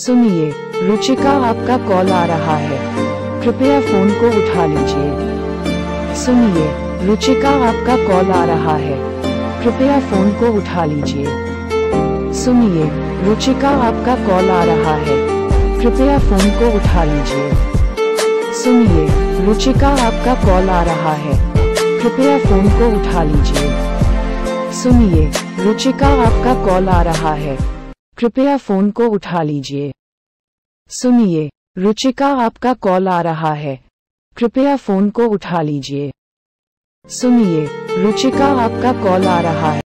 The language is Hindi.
सुनिए, रुचिका आपका कॉल आ रहा है, कृपया फोन को उठा लीजिए। सुनिए, रुचिका आपका कॉल आ रहा है, कृपया फोन को उठा लीजिए। सुनिए, रुचिका आपका कॉल आ रहा है, कृपया फोन को उठा लीजिए। सुनिए, रुचिका आपका कॉल आ रहा है, कृपया फोन को उठा लीजिए। सुनिए, रुचिका आपका कॉल आ रहा है, कृपया फोन को उठा लीजिए। सुनिए, रुचिका आपका कॉल आ रहा है, कृपया फोन को उठा लीजिए। सुनिए, रुचिका आपका कॉल आ रहा है।